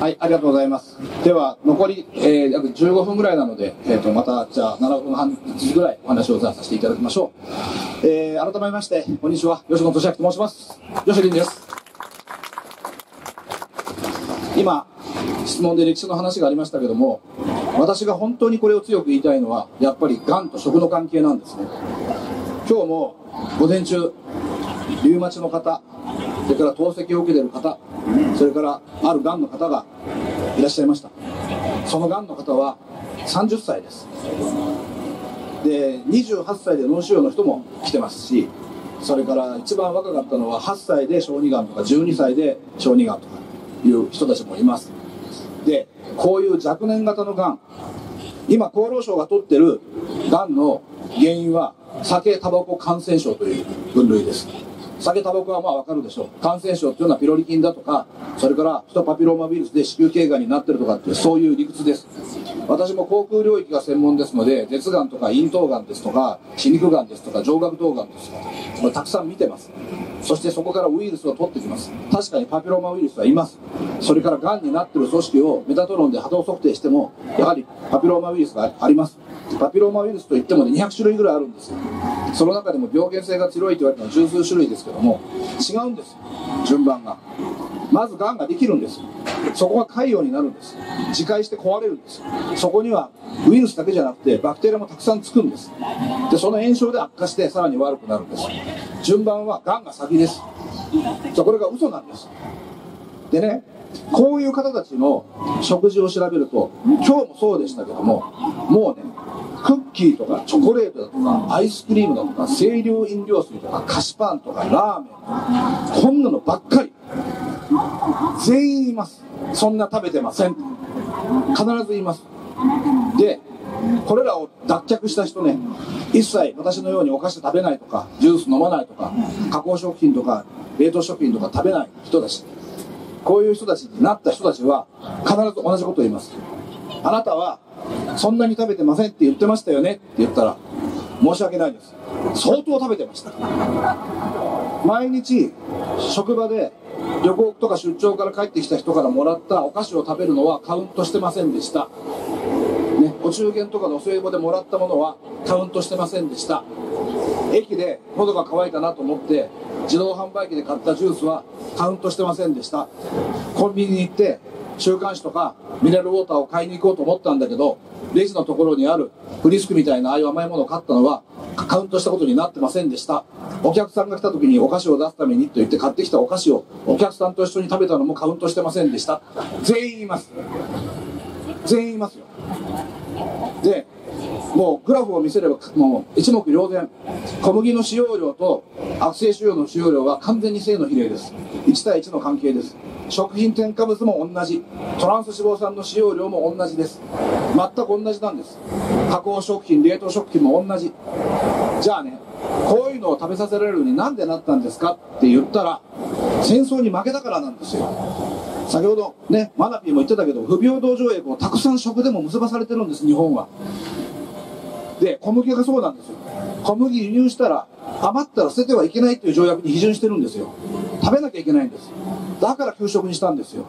はい、ありがとうございます。では、残り、約15分ぐらいなので、また、じゃあ、7分半ぐらいお話をさせていただきましょう。改めまして、こんにちは、吉野俊明と申します。吉林です。今、質問で歴史の話がありましたけども、私が本当にこれを強く言いたいのは、やっぱり、がんと食の関係なんですね。今日も、午前中、リウマチの方、それから透析を受けている方、それからあるがんの方がいらっしゃいました。そのがんの方は30歳です。で、28歳で脳腫瘍の人も来てますし、それから一番若かったのは8歳で小児がんとか12歳で小児がんとかいう人たちもいます。で、こういう若年型のがん、今厚労省が取ってるがんの原因は酒・タバコ感染症という分類です。酒タバコはまあわかるでしょう。感染症っていうのはピロリ菌だとか、それからヒトパピローマウイルスで子宮頸がんになってるとかっていう、そういう理屈です。私も口腔領域が専門ですので、舌がんとか咽頭がんですとか、歯肉がんですとか、上顎頭がんですとか、これたくさん見てます。そしてそこからウイルスを取ってきます。確かにパピローマウイルスはいます。それからがんになってる組織をメタトロンで波動測定しても、やはりパピローマウイルスがあります。パピローマウイルスといってもね、200種類ぐらいあるんですよ。その中でも病原性が強いと言われたのは十数種類ですけども、違うんです。順番が。まずがんができるんです。そこが潰瘍になるんです。自壊して壊れるんです。そこにはウイルスだけじゃなくてバクテリアもたくさんつくんです。で、その炎症で悪化してさらに悪くなるんです。順番はがんが先です。これが嘘なんです。でね、こういう方たちの食事を調べると、今日もそうでしたけども、もうね、クッキーとかチョコレートだとかアイスクリームだとか清涼飲料水とか菓子パンとかラーメンとか、こんなのばっかり。全員います。そんな食べてません。必ずいます。で、これらを脱却した人ね、一切私のようにお菓子食べないとか、ジュース飲まないとか、加工食品とか冷凍食品とか食べない人たち、こういう人たちになった人たちは必ず同じことを言います。あなたはそんなに食べてませんって言ってましたよねって言ったら、申し訳ないです。相当食べてました。毎日職場で旅行とか出張から帰ってきた人からもらったお菓子を食べるのはカウントしてませんでした、ね、お中元とかのお歳暮でもらったものはカウントしてませんでした。駅で喉が渇いたなと思って自動販売機で買ったジュースはカウントしてませんでした。コンビニに行って週刊誌とかミネラルウォーターを買いに行こうと思ったんだけど、レジのところにあるフリスクみたいなああいう甘いものを買ったのはカウントしたことになってませんでした。お客さんが来た時にお菓子を出すためにと言って買ってきたお菓子をお客さんと一緒に食べたのもカウントしてませんでした。全員います。全員いますよ。で、もうグラフを見せればもう一目瞭然、小麦の使用量と悪性腫瘍の使用量は完全に正の比例です。1対1の関係です。食品添加物も同じ、トランス脂肪酸の使用量も同じです。全く同じなんです。加工食品、冷凍食品も同じ。じゃあね、こういうのを食べさせられるのになんでなったんですかって言ったら、戦争に負けたからなんですよ。先ほどね、マナピーも言ってたけど、不平等条約をたくさん食でも結ばされてるんです、日本は。で、小麦がそうなんですよ。小麦輸入したら、余ったら捨ててはいけないという条約に批准してるんですよ。食べなきゃいけないんです。だから給食にしたんですよ。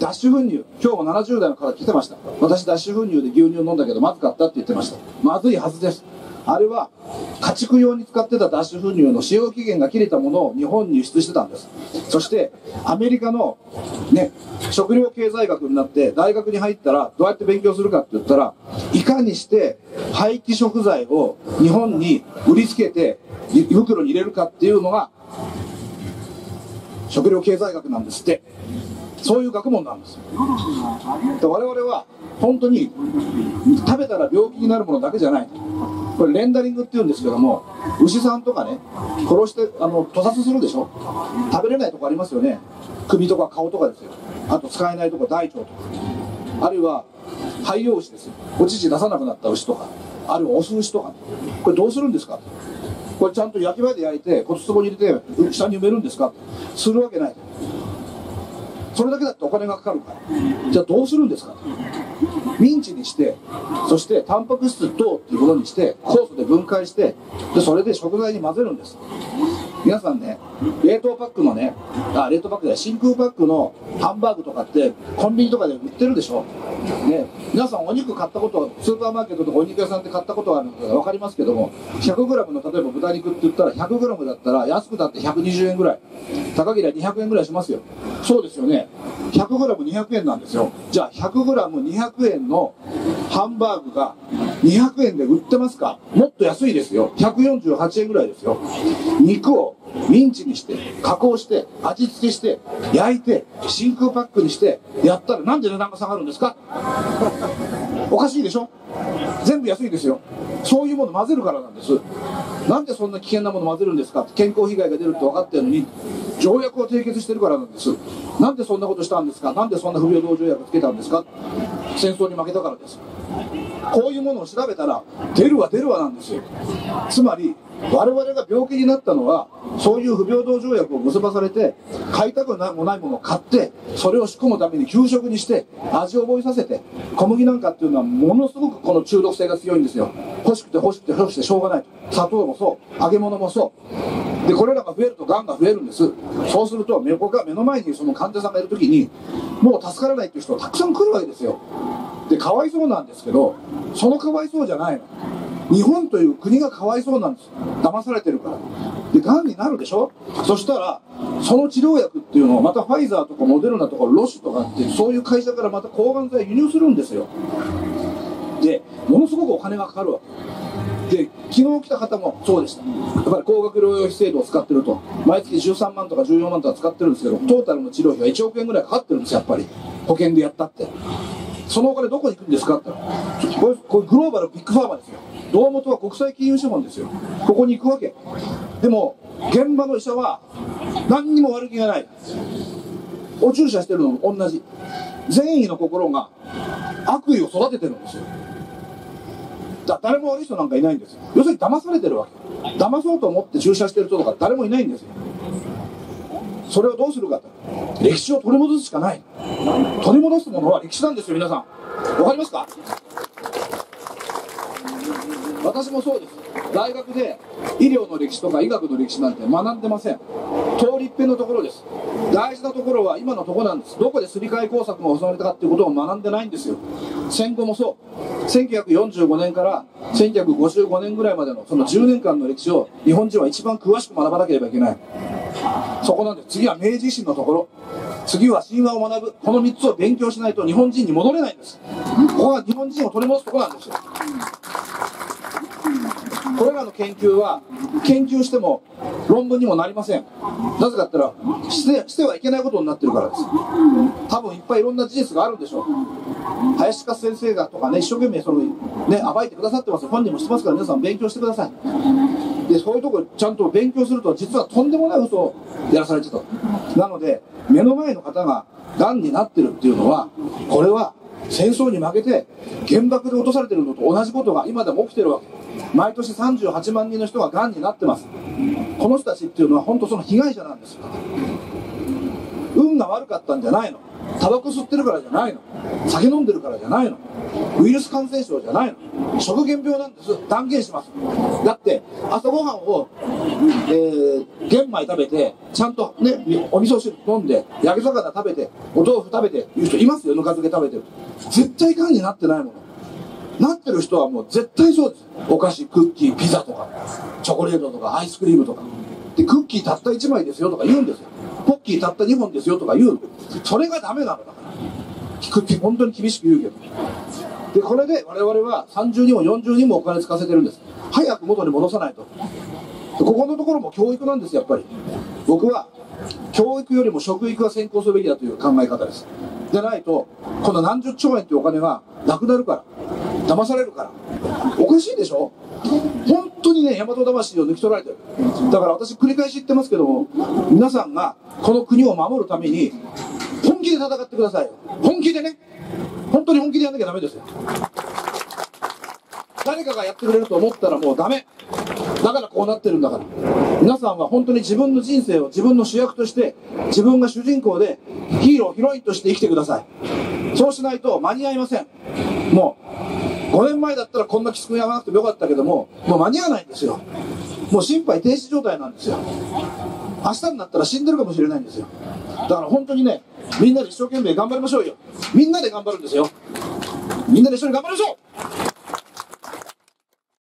脱脂粉乳、今日も70代の方来てました。私、脱脂粉乳で牛乳を飲んだけどまずかったって言ってました。まずいはずです。あれは家畜用に使ってた脱脂粉乳の使用期限が切れたものを日本に輸出してたんです。そしてアメリカの、ね、食料経済学になって大学に入ったらどうやって勉強するかって言ったら、いかにして廃棄食材を日本に売りつけて胃袋に入れるかっていうのが食料経済学なんですって。そういう学問なんです。で、我々は本当に食べたら病気になるものだけじゃない。これレンダリングって言うんですけども、牛さんとかね、殺して屠殺するでしょ。食べれないとこありますよね。首とか顔とかですよ。あと使えないとこ、大腸とか、あるいは廃用牛ですよ。お乳出さなくなった牛とか、あるいはオス牛とか、これどうするんですか。これちゃんと焼き場で焼いて骨壺に入れて下に埋めるんですか。するわけない。それだけだってお金がかかるから。じゃあどうするんですか。ミンチにして、そしてタンパク質等っていうものにして酵素で分解して、でそれで食材に混ぜるんです。皆さんね、冷凍パックのね、あ、冷凍パックで真空パックのハンバーグとかってコンビニとかで売ってるでしょ。ね、皆さんお肉買ったこと、スーパーマーケットとかお肉屋さんって買ったことがあるのかわかりますけども、100g の例えば豚肉って言ったら 100g だったら安くだって120円ぐらい、高ければ200円ぐらいしますよ。そうですよね。100g200 円なんですよ。じゃあ 100g200 円のハンバーグが200円で売ってますか？もっと安いですよ。148円ぐらいですよ。肉をミンチにして、加工して、味付けして、焼いて、真空パックにして、やったらなんで値段が下がるんですか？おかしいでしょ？全部安いですよ。そういうもの混ぜるからなんです。なんでそんな危険なもの混ぜるんですか？健康被害が出るって分かってるのに、条約を締結してるからなんです。なんでそんなことしたんですか？なんでそんな不平等条約つけたんですか？戦争に負けたからです。こういうものを調べたら、出るわ出るわなんですよ。つまり、我々が病気になったのは、そういう不平等条約を結ばされて、買いたくもないものを買って、それを仕込むために給食にして、味を覚えさせて、小麦なんかっていうのはものすごくこの中毒性が強いんですよ。欲しくて欲しくて欲しくてしょうがない。砂糖もそう、揚げ物もそう。で、これらが増えると癌が増えるんです。そうすると、僕が目の前にその患者さんがいるときに、もう助からないっていう人がたくさん来るわけですよ。で、かわいそうなんですけど、そのかわいそうじゃないの。日本という国がかわいそうなんです。騙されてるから。で、がんになるでしょ？そしたら、その治療薬っていうのをまたファイザーとかモデルナとかロシとかって、そういう会社からまた抗がん剤輸入するんですよ。で、ものすごくお金がかかるわけ。で、昨日来た方もそうでした。やっぱり高額療養費制度を使ってると、毎月13万とか14万とか使ってるんですけど、トータルの治療費が1億円ぐらいかかってるんですよ、やっぱり。保険でやったって。そのお金どこに行くんですかって。これグローバルビッグファーマーですよ。胴元は国際金融資本ですよ。ここに行くわけ。でも、現場の医者は何にも悪気がない。お注射してるのも同じ。善意の心が悪意を育ててるんですよ。誰も悪い人なんかいないんですよ。要するに騙されてるわけ。騙そうと思って注射してる人とか誰もいないんですよ。それをどうするかと。歴史を取り戻すしかない。取り戻すものは歴史なんですよ、皆さん。わかりますか？私もそうです。大学で医療の歴史とか医学の歴史なんて学んでません。通り一遍のところです。大事なところは今のところなんです。どこですり替え工作が行われたかっていうことを学んでないんですよ。戦後もそう。1945年から1955年ぐらいまでのその10年間の歴史を日本人は一番詳しく学ばなければいけない。そこなんです。次は明治維新のところ。次は神話を学ぶ。この3つを勉強しないと日本人に戻れないんです。ここが日本人を取り戻すところなんですよ。これらの研究は、研究しても論文にもなりません。なぜかって言ったら、してはいけないことになってるからです。多分いっぱいいろんな事実があるんでしょう。林勝先生がとかね、一生懸命その、ね、暴いてくださってます。本人もしてますから、皆さん勉強してください。で、そういうところちゃんと勉強すると、実はとんでもない嘘をやらされてた。なので、目の前の方が癌になってるっていうのは、これは戦争に負けて原爆で落とされてるのと同じことが今でも起きてるわけ。毎年38万人の人が癌になってます。この人たちっていうのは本当その被害者なんですよ。運が悪かったんじゃないの。タバコ吸ってるからじゃないの。酒飲んでるからじゃないの。ウイルス感染症じゃないの。食原病なんです。断言します。だって朝ごはんを、玄米食べて、ちゃんとね、お味噌汁飲んで、焼き魚食べて、お豆腐食べていう人いますよ。ぬか漬け食べてる。絶対癌になってないもの。なってる人はもう絶対そうです。お菓子、クッキー、ピザとか、チョコレートとか、アイスクリームとか。で、クッキーたった1枚ですよとか言うんですよ。ポッキーたった2本ですよとか言う。それがダメなのだから。本当に厳しく言うけど。で、これで我々は30人も40人もお金使わせてるんです。早く元に戻さないと。ここのところも教育なんですよ、やっぱり。僕は、教育よりも食育は先行すべきだという考え方です。でないと、この何十兆円というお金がなくなるから。騙されるから。おかしいでしょ？本当にね、大和魂を抜き取られてる。だから私繰り返し言ってますけども、皆さんがこの国を守るために、本気で戦ってください。本気でね。本当に本気でやんなきゃダメですよ。誰かがやってくれると思ったらもうダメ。だからこうなってるんだから。皆さんは本当に自分の人生を自分の主役として、自分が主人公で、ヒーロー、ヒロインとして生きてください。そうしないと間に合いません。もう。5年前だったらこんなきつくやらなくてもよかったけども、もう間に合わないんですよ。もう心肺停止状態なんですよ。明日になったら死んでるかもしれないんですよ。だから本当にね、みんなで一生懸命頑張りましょうよ。みんなで頑張るんですよ。みんなで一緒に頑張りましょう。